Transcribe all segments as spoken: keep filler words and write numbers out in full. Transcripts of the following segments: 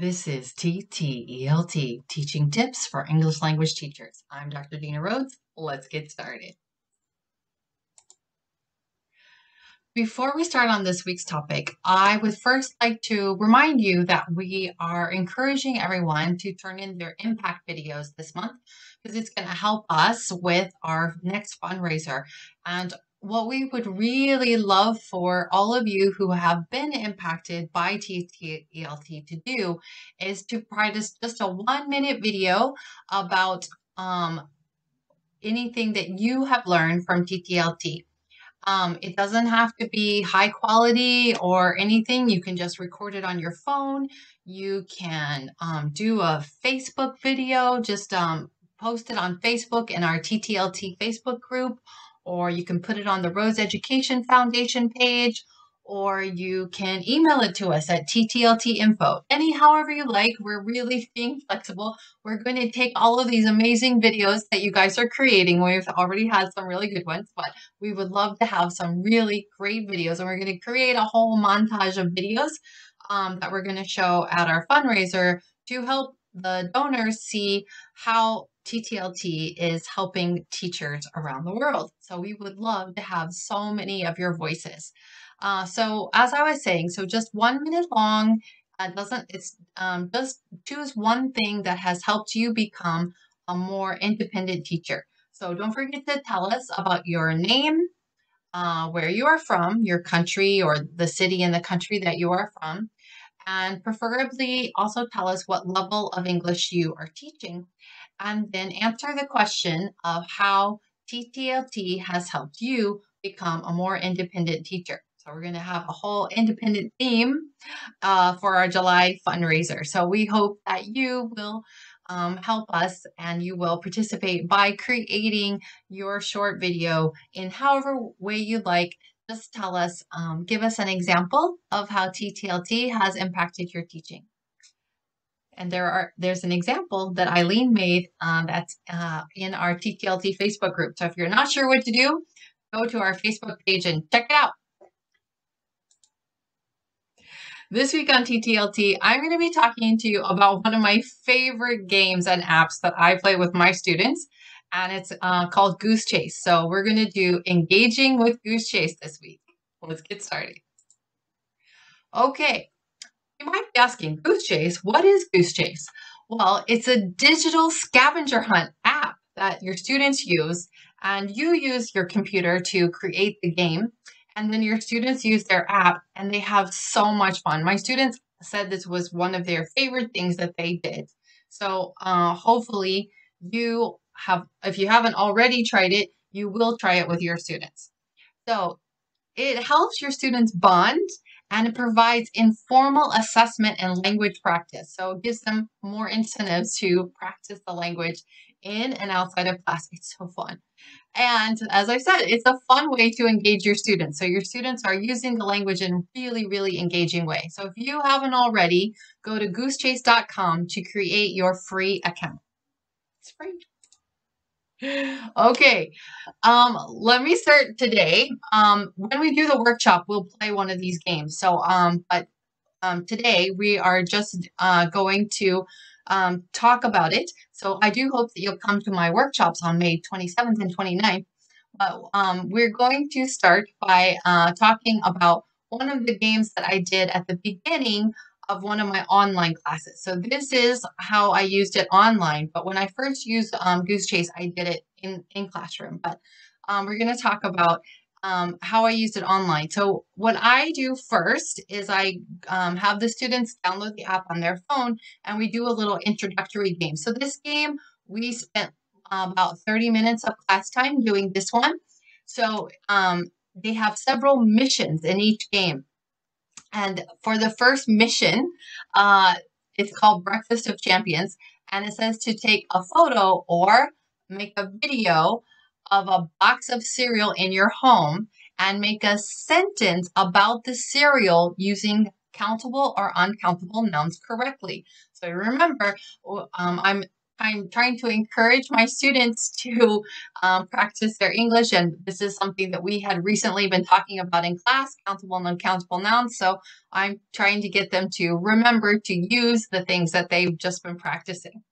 This is T T E L T, Teaching Tips for English Language Teachers. I'm Doctor Dina Rhodes. Let's get started. Before we start on this week's topic, I would first like to remind you that we are encouraging everyone to turn in their impact videos this month because it's going to help us with our next fundraiser. And what we would really love for all of you who have been impacted by T T E L T to do is to practice just a one minute video about um, anything that you have learned from T T E L T. Um, it doesn't have to be high quality or anything. You can just record it on your phone. You can um, do a Facebook video, just um, post it on Facebook in our T T E L T Facebook group, or you can put it on the Rhodes Education Foundation page, or you can email it to us at T T L T info. Any, however you like, we're really being flexible. We're going to take all of these amazing videos that you guys are creating. We've already had some really good ones, but we would love to have some really great videos. And we're going to create a whole montage of videos um, that we're going to show at our fundraiser to help the donors see how T T L T is helping teachers around the world. So we would love to have so many of your voices. Uh, so as I was saying, so just one minute long, it doesn't, it's um, just choose one thing that has helped you become a more independent teacher. So don't forget to tell us about your name, uh, where you are from, your country or the city in the country that you are from, and preferably also tell us what level of English you are teaching. And then answer the question of how T T L T has helped you become a more independent teacher. So we're going to have a whole independent theme uh, for our July fundraiser. So we hope that you will um, help us and you will participate by creating your short video in however way you like. Just tell us, um, give us an example of how T T L T has impacted your teaching. And there are there's an example that Eileen made um, that's uh, in our T T L T Facebook group. So if you're not sure what to do, go to our Facebook page and check it out. This week on T T L T, I'm going to be talking to you about one of my favorite games and apps that I play with my students, and it's uh, called GooseChase. So we're going to do engaging with GooseChase this week. Let's get started. Okay. You might be asking, GooseChase, what is GooseChase? Well, it's a digital scavenger hunt app that your students use, and you use your computer to create the game, and then your students use their app, and they have so much fun. My students said this was one of their favorite things that they did. So uh, hopefully you have, if you haven't already tried it, you will try it with your students. So it helps your students bond, and it provides informal assessment and language practice. So it gives them more incentives to practice the language in and outside of class. It's so fun. And as I said, it's a fun way to engage your students. So your students are using the language in really, really engaging way. So if you haven't already, go to goose chase dot com to create your free account. It's free. Okay, um, let me start today. Um, when we do the workshop, we'll play one of these games. So, um, but um, today we are just uh, going to um, talk about it. So I do hope that you'll come to my workshops on May twenty-seventh and twenty-ninth. But um, we're going to start by uh, talking about one of the games that I did at the beginning of one of my online classes. So this is how I used it online, but when I first used um, GooseChase, I did it in, in classroom. But um, we're gonna talk about um, how I used it online. So what I do first is I um, have the students download the app on their phone and we do a little introductory game. So this game, we spent about thirty minutes of class time doing this one. So um, they have several missions in each game. And for the first mission, uh, it's called Breakfast of Champions. And it says to take a photo or make a video of a box of cereal in your home and make a sentence about the cereal using countable or uncountable nouns correctly. So remember, um, I'm I'm trying to encourage my students to um, practice their English. And this is something that we had recently been talking about in class, countable and uncountable nouns. So I'm trying to get them to remember to use the things that they've just been practicing.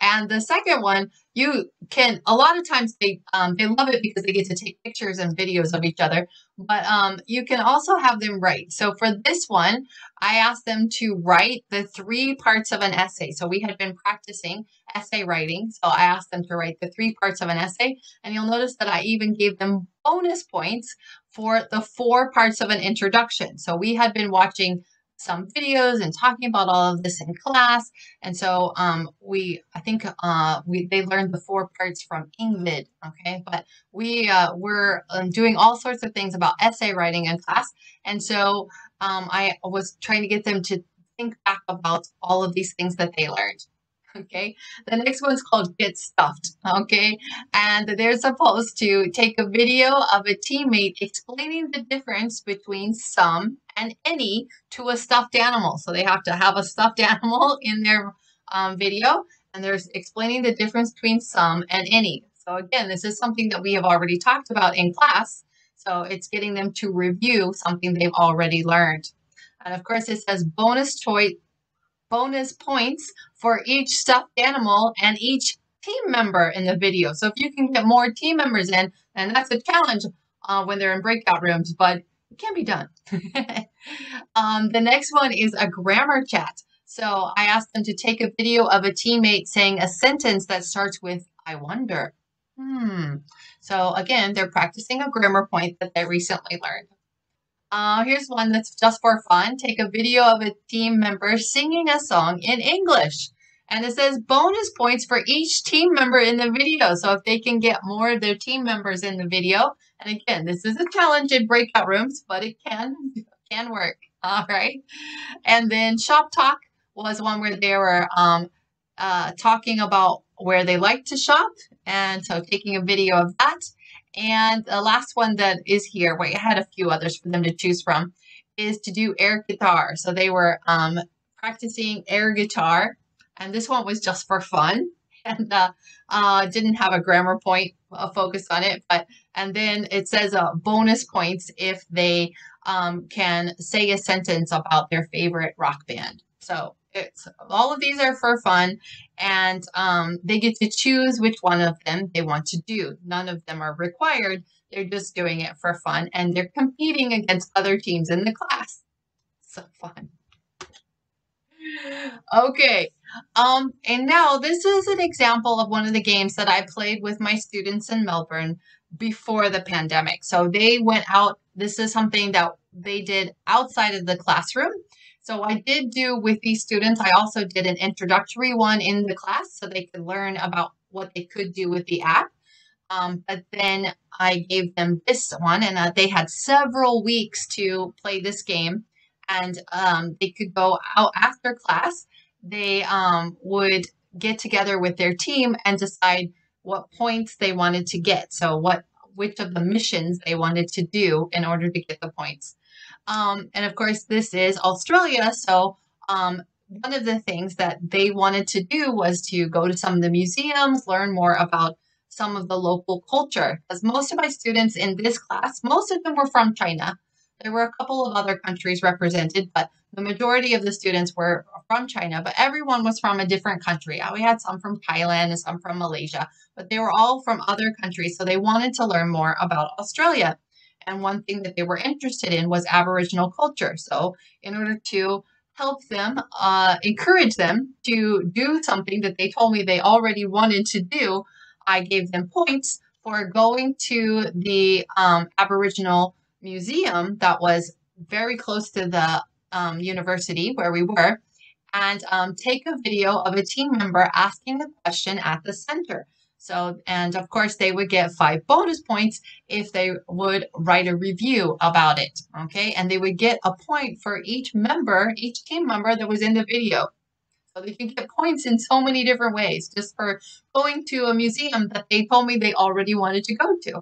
And the second one, you can, a lot of times they, um, they love it because they get to take pictures and videos of each other, but um, you can also have them write. So for this one, I asked them to write the three parts of an essay. So we had been practicing essay writing. So I asked them to write the three parts of an essay, and you'll notice that I even gave them bonus points for the four parts of an introduction. So we had been watching some videos and talking about all of this in class. And so um, we, I think uh, we, they learned the four parts from EngVid, okay? But we uh, were um, doing all sorts of things about essay writing in class. And so um, I was trying to get them to think back about all of these things that they learned. Okay, the next one's called Get Stuffed, okay? And they're supposed to take a video of a teammate explaining the difference between some and any to a stuffed animal. So they have to have a stuffed animal in their um, video, and they're explaining the difference between some and any. So again, this is something that we have already talked about in class. So it's getting them to review something they've already learned. And of course, it says bonus choice, bonus points for each stuffed animal and each team member in the video. So if you can get more team members in, and that's a challenge uh, when they're in breakout rooms, but it can be done. um, the next one is a grammar chat. So I asked them to take a video of a teammate saying a sentence that starts with, I wonder. Hmm. So again, they're practicing a grammar point that they recently learned. Uh, here's one that's just for fun. Take a video of a team member singing a song in English. And it says bonus points for each team member in the video. So if they can get more of their team members in the video. And again, this is a challenge in breakout rooms, but it can, can work. All right. And then Shop Talk was one where they were um, uh, talking about where they like to shop. And so taking a video of that. And the last one that is here, wait, I had a few others for them to choose from, is to do air guitar. So they were um, practicing air guitar, and this one was just for fun, and uh, uh, didn't have a grammar point uh, focus on it. But and then it says uh, bonus points if they um, can say a sentence about their favorite rock band. So it's, all of these are for fun, and um, they get to choose which one of them they want to do. None of them are required. They're just doing it for fun, and they're competing against other teams in the class. So fun. Okay, um, and now this is an example of one of the games that I played with my students in Melbourne before the pandemic. So they went out. This is something that they did outside of the classroom. So I did do with these students, I also did an introductory one in the class so they could learn about what they could do with the app. Um, but then I gave them this one, and uh, they had several weeks to play this game, and um, they could go out after class. They um, would get together with their team and decide what points they wanted to get. So what, which of the missions they wanted to do in order to get the points. Um, and of course, this is Australia. So um, one of the things that they wanted to do was to go to some of the museums, learn more about some of the local culture. Because most of my students in this class, most of them were from China. There were a couple of other countries represented, but the majority of the students were from China, but everyone was from a different country. We had some from Thailand and some from Malaysia, but they were all from other countries. So they wanted to learn more about Australia. And one thing that they were interested in was Aboriginal culture. So in order to help them, uh, encourage them to do something that they told me they already wanted to do, I gave them points for going to the um, Aboriginal museum that was very close to the um, university where we were, and um, take a video of a team member asking a question at the center. So, and of course, they would get five bonus points if they would write a review about it, okay? And they would get a point for each member, each team member that was in the video. So they can get points in so many different ways just for going to a museum that they told me they already wanted to go to.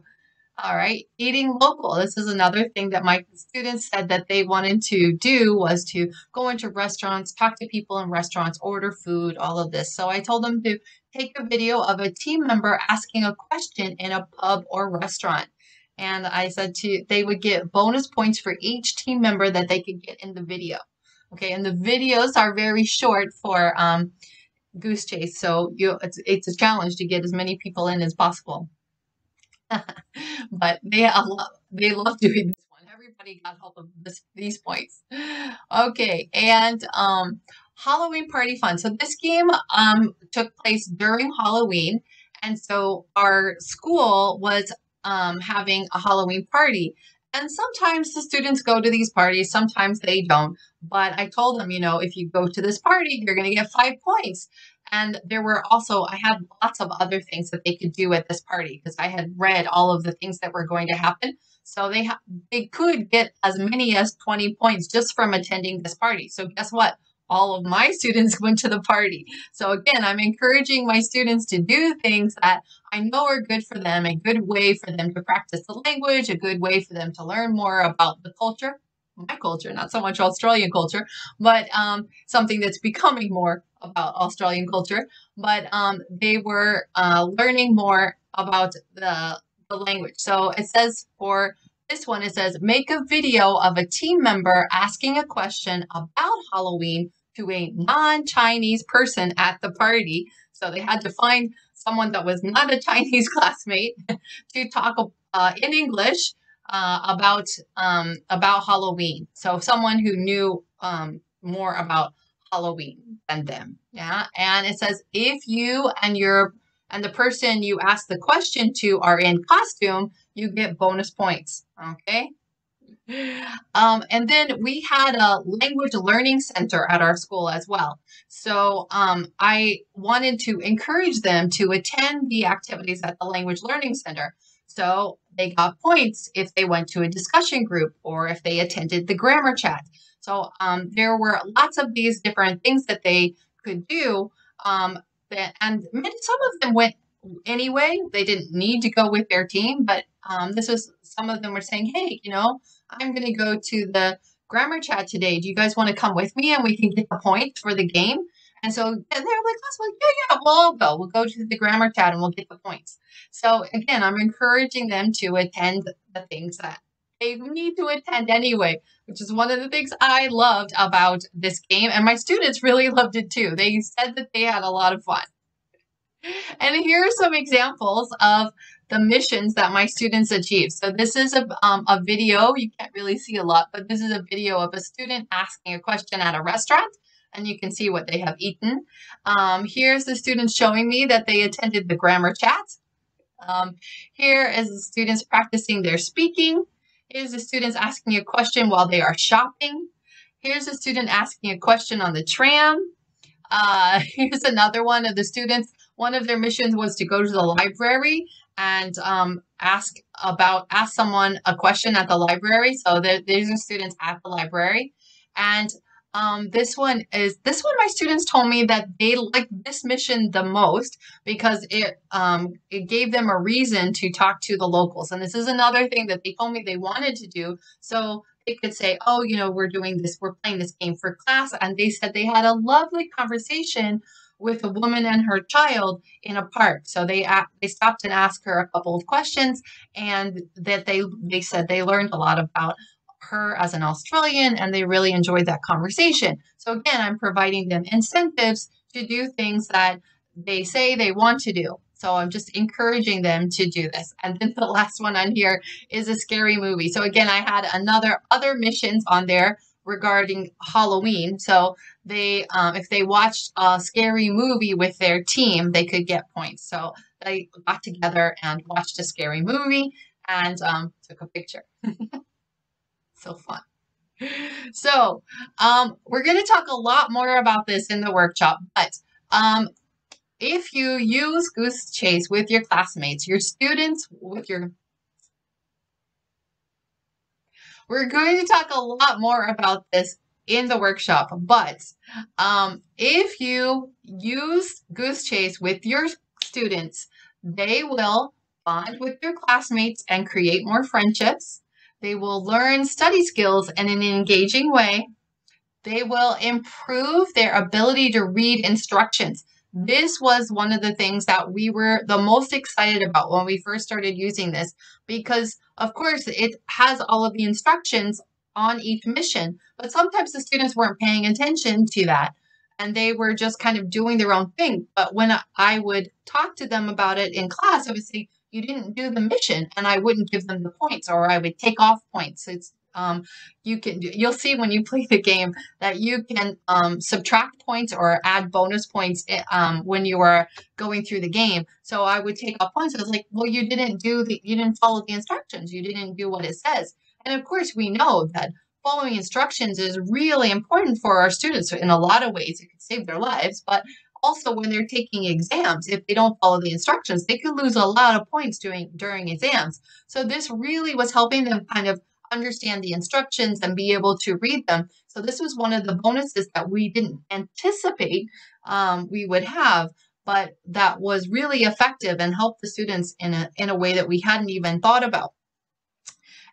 All right, eating local. This is another thing that my students said that they wanted to do, was to go into restaurants, talk to people in restaurants, order food, all of this. So I told them to take a video of a team member asking a question in a pub or restaurant. And I said to, they would get bonus points for each team member that they could get in the video. Okay, and the videos are very short for um, Goose Chase. So you, it's, it's a challenge to get as many people in as possible. But they love, they love doing this one. Everybody got help of this, these points. Okay, and um, Halloween party fun. So this game um, took place during Halloween, and so our school was um, having a Halloween party. And sometimes the students go to these parties, sometimes they don't. But I told them, you know, if you go to this party, you're going to get five points. And there were also, I had lots of other things that they could do at this party because I had read all of the things that were going to happen. So they, ha they could get as many as twenty points just from attending this party. So guess what? All of my students went to the party. So again, I'm encouraging my students to do things that I know are good for them, a good way for them to practice the language, a good way for them to learn more about the culture, my culture, not so much Australian culture, but um, something that's becoming more about Australian culture, but um, they were uh, learning more about the, the language. So it says for this one, it says, make a video of a team member asking a question about Halloween to a non-Chinese person at the party. So they had to find someone that was not a Chinese classmate to talk uh, in English uh, about um, about Halloween. So someone who knew um, more about Halloween than them. Yeah. And it says, if you and your and the person you ask the question to are in costume, you get bonus points. Okay. Um, and then we had a language learning center at our school as well. So um, I wanted to encourage them to attend the activities at the language learning center. So they got points if they went to a discussion group or if they attended the grammar chat. So um, there were lots of these different things that they could do. Um, that, and many, some of them went anyway. They didn't need to go with their team, but um, this was, some of them were saying, hey, you know, I'm going to go to the grammar chat today. Do you guys want to come with me and we can get the points for the game? And so and they're like, oh, yeah, yeah, we'll all go. We'll go to the grammar chat and we'll get the points. So again, I'm encouraging them to attend the things that they need to attend anyway, which is one of the things I loved about this game. And my students really loved it too. They said that they had a lot of fun. And here are some examples of the missions that my students achieved. So this is a, um, a video. You can't really see a lot, but this is a video of a student asking a question at a restaurant, and you can see what they have eaten. Um, here's the students showing me that they attended the grammar chat. Um, here is the students practicing their speaking. Here's the students asking a question while they are shopping. Here's a student asking a question on the tram. Uh, here's another one of the students. One of their missions was to go to the library and um, ask about ask someone a question at the library. So these are students at the library. And um, this one is this one my students told me that they liked this mission the most because it um, it gave them a reason to talk to the locals. And this is another thing that they told me they wanted to do. So they could say, oh, you know, we're doing this, we're playing this game for class. And they said they had a lovely conversation with a woman and her child in a park. So they they stopped and asked her a couple of questions, and that they they said they learned a lot about her as an Australian, and they really enjoyed that conversation. So again, I'm providing them incentives to do things that they say they want to do. So I'm just encouraging them to do this. And then the last one on here is a scary movie. So again, I had another other missions on there regarding Halloween. So they, um, if they watched a scary movie with their team, they could get points. So they got together and watched a scary movie and um, took a picture. So fun. So um, we're going to talk a lot more about this in the workshop, but um, if you use Goose Chase with your classmates, your students, with your We're going to talk a lot more about this in the workshop, but um, if you use Goose Chase with your students, they will bond with your classmates and create more friendships. They will learn study skills in an engaging way. They will improve their ability to read instructions. This was one of the things that we were the most excited about when we first started using this, because of course it has all of the instructions on each mission, but sometimes the students weren't paying attention to that and they were just kind of doing their own thing. But when I would talk to them about it in class, I would say, you didn't do the mission, and I wouldn't give them the points, or I would take off points. It's Um, you can, you'll see when you play the game that you can um, subtract points or add bonus points um, when you are going through the game. So I would take off points. I was like, well, you didn't do the, you didn't follow the instructions. You didn't do what it says. And of course we know that following instructions is really important for our students in a lot of ways. It could save their lives, but also when they're taking exams, if they don't follow the instructions, they could lose a lot of points during, during exams. So this really was helping them kind of understand the instructions and be able to read them. So this was one of the bonuses that we didn't anticipate um, we would have, but that was really effective and helped the students in a, in a way that we hadn't even thought about.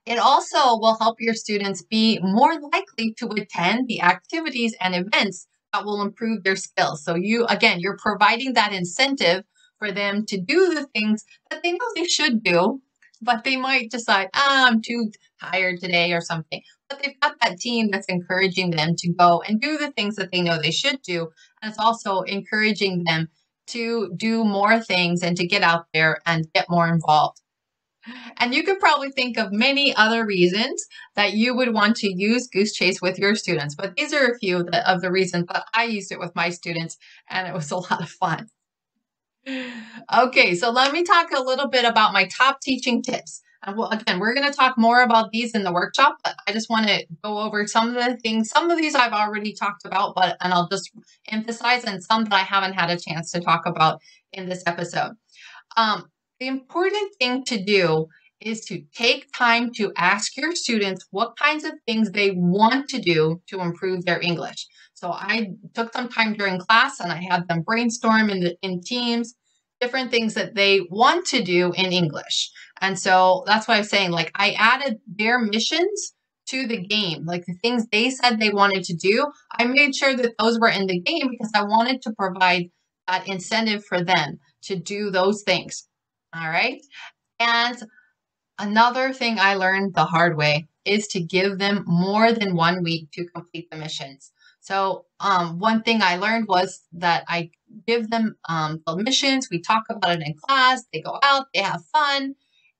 It also will help your students be more likely to attend the activities and events that will improve their skills. So you, again, you're providing that incentive for them to do the things that they know they should do, but they might decide, ah, I'm too tired today or something. But they've got that team that's encouraging them to go and do the things that they know they should do. And it's also encouraging them to do more things and to get out there and get more involved. And you could probably think of many other reasons that you would want to use GooseChase with your students, but these are a few of the reasons that I used it with my students, and it was a lot of fun. Okay, so let me talk a little bit about my top teaching tips. And well, again, we're going to talk more about these in the workshop, but I just want to go over some of the things. Some of these I've already talked about, but and I'll just emphasize, and some that I haven't had a chance to talk about in this episode. Um, the important thing to do is to take time to ask your students what kinds of things they want to do to improve their English. So I took some time during class and I had them brainstorm in, the, in teams, different things that they want to do in English. And so that's what I'm saying, like I added their missions to the game, like the things they said they wanted to do. I made sure that those were in the game because I wanted to provide that incentive for them to do those things. All right. And another thing I learned the hard way is to give them more than one week to complete the missions. So um, one thing I learned was that I give them um, the missions, we talk about it in class, they go out, they have fun,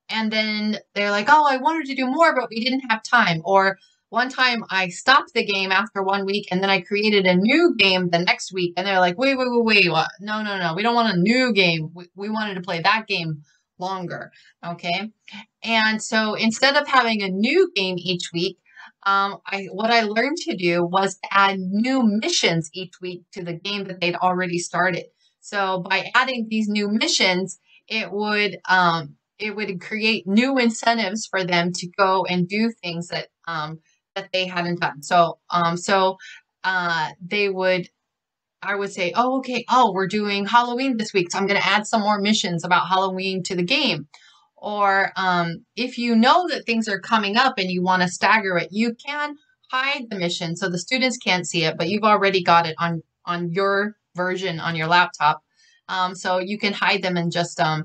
and then they're like, oh, I wanted to do more, but we didn't have time. Or one time I stopped the game after one week and then I created a new game the next week, and they're like, wait, wait, wait, wait, what? No, no, no, we don't want a new game. We, we wanted to play that game longer, okay? And so instead of having a new game each week, Um, I, what I learned to do was to add new missions each week to the game that they'd already started. So by adding these new missions, it would, um, it would create new incentives for them to go and do things that, um, that they hadn't done. So, um, so, uh, they would, I would say, oh, okay, oh, we're doing Halloween this week, so I'm going to add some more missions about Halloween to the game. Or um, if you know that things are coming up and you want to stagger it, you can hide the mission so the students can't see it, but you've already got it on, on your version on your laptop. Um, so you can hide them and just um,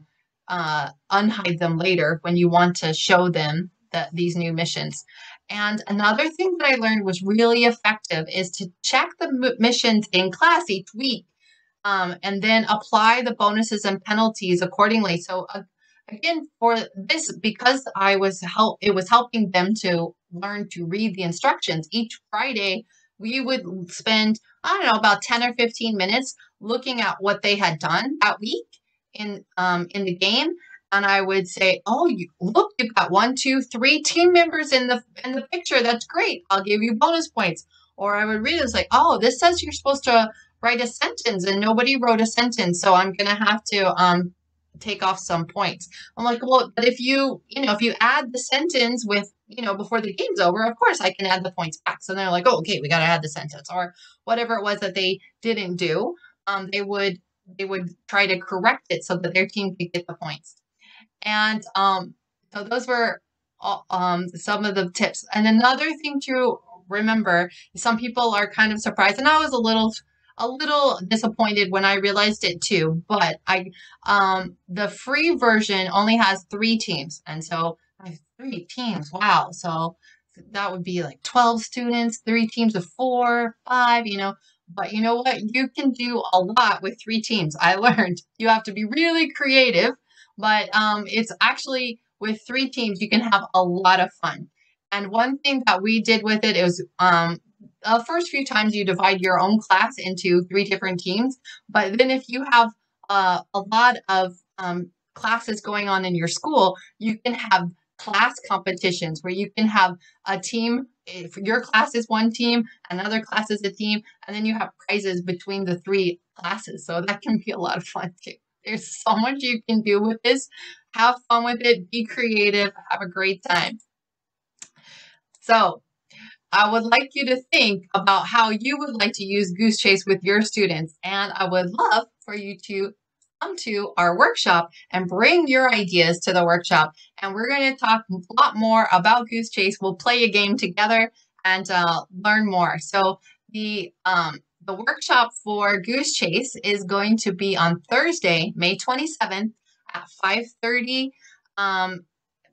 uh, unhide them later when you want to show them that these new missions. And another thing that I learned was really effective is to check the missions in class each week um, and then apply the bonuses and penalties accordingly. So uh, Again, for this, because I was help, it was helping them to learn to read the instructions. Each Friday, we would spend, I don't know, about ten or fifteen minutes looking at what they had done that week in, um, in the game. And I would say, oh, you, look, you've got one, two, three team members in the, in the picture. That's great. I'll give you bonus points. Or I would read it as like, oh, this says you're supposed to write a sentence and nobody wrote a sentence. So I'm going to have to, um, take off some points. I'm like, well, but if you, you know, if you add the sentence with, you know, before the game's over, of course I can add the points back. So they're like, oh, okay, we got to add the sentence or whatever it was that they didn't do. Um, they would, they would try to correct it so that their team could get the points. And um, so those were um, some of the tips. And another thing to remember, some people are kind of surprised, and I was a little a little disappointed when I realized it too, but I um, the free version only has three teams. And so I have three teams. Wow. So that would be like twelve students, three teams of four, five, you know. But you know what? You can do a lot with three teams. I learned you have to be really creative, but um, it's actually with three teams, you can have a lot of fun. And one thing that we did with it is um, the first few times you divide your own class into three different teams. But then if you have uh, a lot of um, classes going on in your school, you can have class competitions where you can have a team. If your class is one team, another class is a team, and then you have prizes between the three classes. So that can be a lot of fun too. There's so much you can do with this. Have fun with it. Be creative. Have a great time. So I would like you to think about how you would like to use GooseChase with your students. And I would love for you to come to our workshop and bring your ideas to the workshop. And we're going to talk a lot more about GooseChase. We'll play a game together and uh, learn more. So the um, the workshop for GooseChase is going to be on Thursday, May twenty-seventh at five thirty um,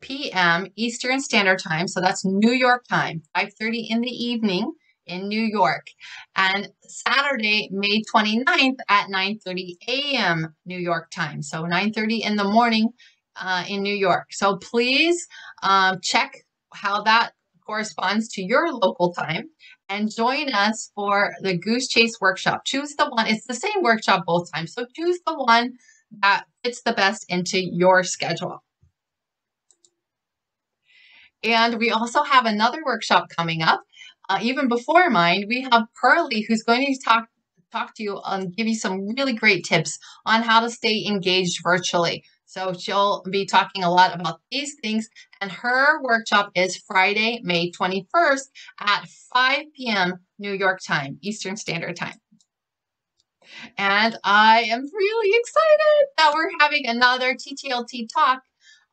p m Eastern Standard Time. So that's New York time, five thirty in the evening in New York. And Saturday, May twenty-ninth at nine thirty a m New York time. So nine thirty in the morning uh, in New York. So please um, check how that corresponds to your local time and join us for the GooseChase workshop. Choose the one. It's the same workshop both times. So choose the one that fits the best into your schedule. And we also have another workshop coming up. Uh, even before mine, we have Pearlie, who's going to talk, talk to you and give you some really great tips on how to stay engaged virtually. So she'll be talking a lot about these things. And her workshop is Friday, May twenty-first at five p m New York time, Eastern Standard Time. And I am really excited that we're having another T T L T talk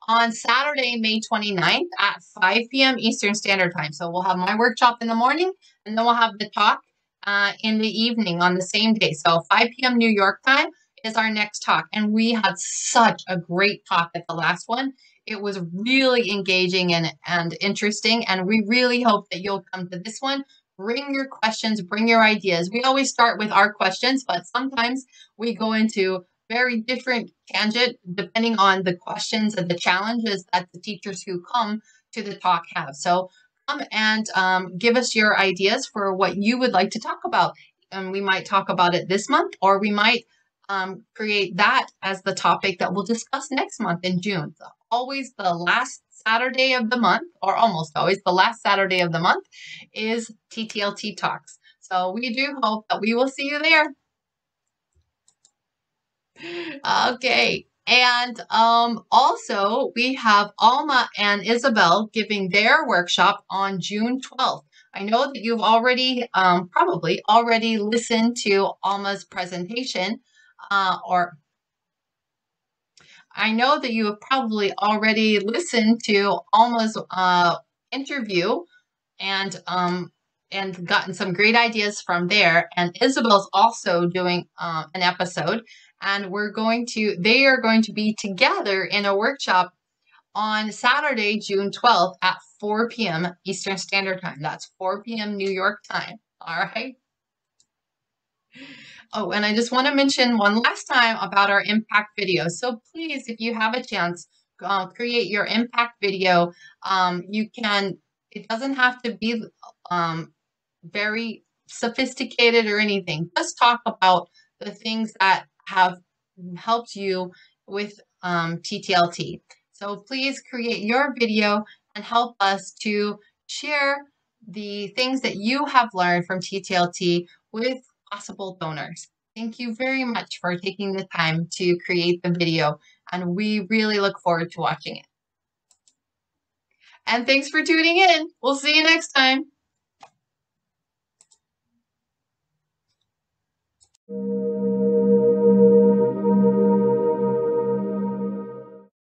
on Saturday, May twenty-ninth at five p m Eastern Standard Time. So we'll have my workshop in the morning, and then we'll have the talk uh, in the evening on the same day. So five p m New York time is our next talk. And we had such a great talk at the last one. It was really engaging and, and interesting. And we really hope that you'll come to this one. Bring your questions, bring your ideas. We always start with our questions, but sometimes we go into very different tangent depending on the questions and the challenges that the teachers who come to the talk have. So come and um, give us your ideas for what you would like to talk about. And we might talk about it this month, or we might um, create that as the topic that we'll discuss next month in June. So always the last Saturday of the month, or almost always the last Saturday of the month, is T T L T Talks. So we do hope that we will see you there. Okay, and um, also we have Alma and Isabel giving their workshop on June twelfth. I know that you've already, um, probably already listened to Alma's presentation, uh, or I know that you have probably already listened to Alma's uh, interview and um, and gotten some great ideas from there. And Isabel's also doing uh, an episode. And we're going to, they are going to be together in a workshop on Saturday, June twelfth at four p m Eastern Standard Time. That's four p m New York time. All right. Oh, and I just want to mention one last time about our impact video. So please, if you have a chance, uh, create your impact video. Um, you can, it doesn't have to be um, very sophisticated or anything. Just talk about the things that have helped you with um, T T L T. So please create your video and help us to share the things that you have learned from T T L T with possible donors. Thank you very much for taking the time to create the video, and we really look forward to watching it. And thanks for tuning in. We'll see you next time.